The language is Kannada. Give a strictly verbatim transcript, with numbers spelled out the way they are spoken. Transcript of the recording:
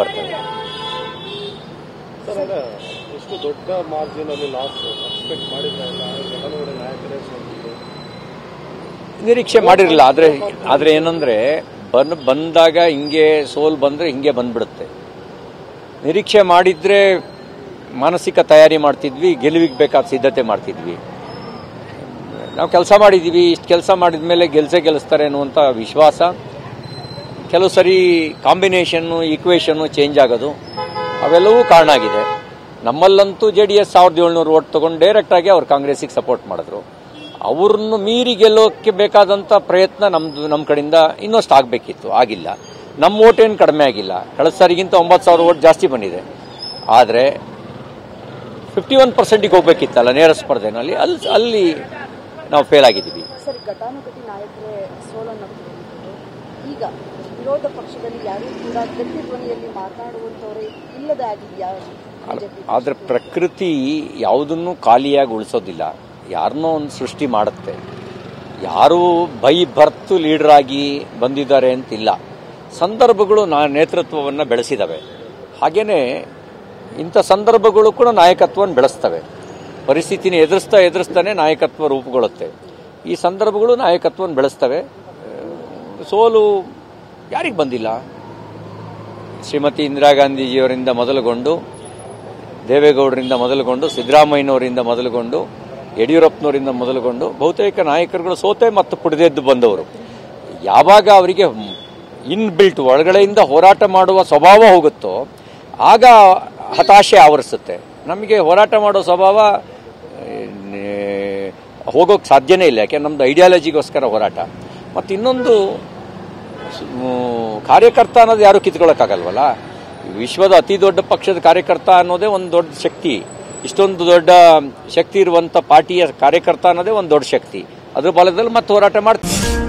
करते हैं इसको ದೊಡ್ಡ मार्जिन ಲಾಸ್ ಎಕ್ಸ್ಪೆಕ್ಟ್ ಮಾಡಿದ್ರಲ್ಲ ಜನಗಳ ನಾಯಕರೇ ನಿರೀಕ್ಷೆ ಮಾಡಿರಲಿಲ್ಲ ಆದರೆ ಆದರೆ ಏನಂದ್ರೆ ಬಂದಾಗ ಹಿಂಗೆ ಸೋಲ್ ಬಂದ್ರೆ ಹಿಂಗೆ ಬಂದ್ಬಿಡುತ್ತೆ ನಿರೀಕ್ಷೆ ಮಾಡಿದ್ರೆ ಮಾನಸಿಕ ತಯಾರಿ ಮಾಡ್ತಿದ್ವಿ ಗೆಲುವಿಗೆ ಬೇಕಾದ ಸಿದ್ಧತೆ ಮಾಡ್ತಿದ್ವಿ ನಾವು ಕೆಲಸ ಮಾಡಿದೀವಿ ಇಷ್ಟ ಕೆಲಸ ಮಾಡಿದ ಮೇಲೆ ಗೆಲ್ಸೇ ಗೆಲ್ಸ್ತಾರೆ ಅನ್ನುವಂತ ವಿಶ್ವಾಸ ಕೆಲವು ಸರಿ ಕಾಂಬಿನೇಷನ್ ಈಕ್ವೇಷನ್ ಚೇಂಜ್ ಆಗೋದು ಅವೆಲ್ಲವೂ ಕಾರಣ ಆಗಿದೆ ನಮ್ಮಲ್ಲಂತೂ ಜೆಡಿಎಸ್ ಸಾವಿರದ ಏಳುನೂರು ವೋಟ್ ತಗೊಂಡು ಡೈರೆಕ್ಟ್ ಆಗಿ ಅವರು ಕಾಂಗ್ರೆಸ್ಗೆ ಸಪೋರ್ಟ್ ಮಾಡಿದ್ರು ಅವರನ್ನು ಮೀರಿ ಗೆಲ್ಲೋಕೆ ಬೇಕಾದಂತ ಪ್ರಯತ್ನ ನಮ್ದು ನಮ್ಮ ಕಡೆಯಿಂದ ಇನ್ನಷ್ಟು ಆಗಬೇಕಿತ್ತು ಆಗಿಲ್ಲ ನಮ್ಮ ವೋಟ್ ಏನು ಕಡಿಮೆ ಆಗಿಲ್ಲ ಕಳೆದ ಸಾರಿಗಿಂತ ಒಂಬತ್ತು ಸಾವಿರ ವೋಟ್ ಜಾಸ್ತಿ ಬಂದಿದೆ ಆದರೆ ಇಪ್ಪತ್ತೊಂದು ಪರ್ಸೆಂಟ್ ಗೆ ಹೋಗಬೇಕಿತ್ತಲ್ಲ ನೇರ ಸ್ಪರ್ಧೆನಲ್ಲಿ ಅಲ್ಲಿ ಅಲ್ಲಿ ನಾವು ಫೇಲ್ ಆಗಿದ್ದೀವಿ ಸರ್ ಘಟಾನುಘಟಿ ನಾಯಕರೇ ಸೋಲನ್ನು ಈಗ ವಿರೋಧ ಪಕ್ಷದಲ್ಲಿ ಯಾರು ಕೂಡ ಗಟ್ಟಿಧ್ವನಿಯಲ್ಲಿ ಮಾತನಾಡುವಂತವರೇ ಇಲ್ಲದಾಗಿದೆಯಾ ಆದರೆ ಪ್ರಕೃತಿ ಯಾವುದನ್ನು ಖಾಲಿಯಾಗಿ ಉಳಿಸೋದಿಲ್ಲ ಯಾರನ್ನೋ ಒಂದು ಸೃಷ್ಟಿ ಮಾಡುತ್ತೆ ಯಾರು ಬೈ ಬರ್ತು ಲೀಡರ್ ಆಗಿ ಬಂದಿದ್ದಾರೆ ಅಂತಿಲ್ಲ ಸಂದರ್ಭಗಳು ನಾ ನೇತೃತ್ವವನ್ನು ಬೆಳೆಸಿದವೆ ಹಾಗೇನೆ ಇಂಥ ಸಂದರ್ಭಗಳು ಕೂಡ ನಾಯಕತ್ವವನ್ನು ಬೆಳೆಸ್ತವೆ ಪರಿಸ್ಥಿತಿನ ಎದುರಿಸ್ತಾ ಎದುರಿಸ್ತಾನೆ ನಾಯಕತ್ವ ರೂಪುಗೊಳ್ಳುತ್ತೆ ಈ ಸಂದರ್ಭಗಳು ನಾಯಕತ್ವವನ್ನು ಬೆಳೆಸ್ತವೆ ಸೋಲು ಯಾರಿಗೆ ಬಂದಿಲ್ಲ ಶ್ರೀಮತಿ ಇಂದಿರಾ ಗಾಂಧೀಜಿಯವರಿಂದ ಮೊದಲುಗೊಂಡು ದೇವೇಗೌಡರಿಂದ ಮೊದಲುಗೊಂಡು ಸಿದ್ದರಾಮಯ್ಯನವರಿಂದ ಮೊದಲುಗೊಂಡು ಯಡಿಯೂರಪ್ಪನವರಿಂದ ಮೊದಲುಗೊಂಡು ಬಹುತೇಕ ನಾಯಕರುಗಳು ಸೋತೆ ಮತ್ತು ಪುಡೆದೆದ್ದು ಬಂದವರು ಯಾವಾಗ ಅವರಿಗೆ ಇನ್ಬಿಲ್ಟ್ ಒಳಗಡೆಯಿಂದ ಹೋರಾಟ ಮಾಡುವ ಸ್ವಭಾವ ಹೋಗುತ್ತೋ ಆಗ ಹತಾಶೆ ಆವರಿಸುತ್ತೆ ನಮಗೆ ಹೋರಾಟ ಮಾಡೋ ಸ್ವಭಾವ ಹೋಗೋಕ್ಕೆ ಸಾಧ್ಯನೇ ಇಲ್ಲ ಯಾಕೆ ನಮ್ಮದು ಐಡಿಯಾಲಜಿಗೋಸ್ಕರ ಹೋರಾಟ ಮತ್ತು ಇನ್ನೊಂದು ಕಾರ್ಯಕರ್ತ ಅನ್ನೋದು ಯಾರು ಕಿತ್ಕೊಳ್ಳೋಕ್ಕಾಗಲ್ವಲ್ಲ ವಿಶ್ವದ ಅತಿ ದೊಡ್ಡ ಪಕ್ಷದ ಕಾರ್ಯಕರ್ತ ಅನ್ನೋದೇ ಒಂದು ದೊಡ್ಡ ಶಕ್ತಿ ಇಷ್ಟೊಂದು ದೊಡ್ಡ ಶಕ್ತಿ ಇರುವಂಥ ಪಾರ್ಟಿಯ ಕಾರ್ಯಕರ್ತ ಅನ್ನೋದೇ ಒಂದು ದೊಡ್ಡ ಶಕ್ತಿ ಅದ್ರ ಬಲದಲ್ಲಿ ಮತ್ತೆ ಹೋರಾಟ ಮಾಡ್ತೀವಿ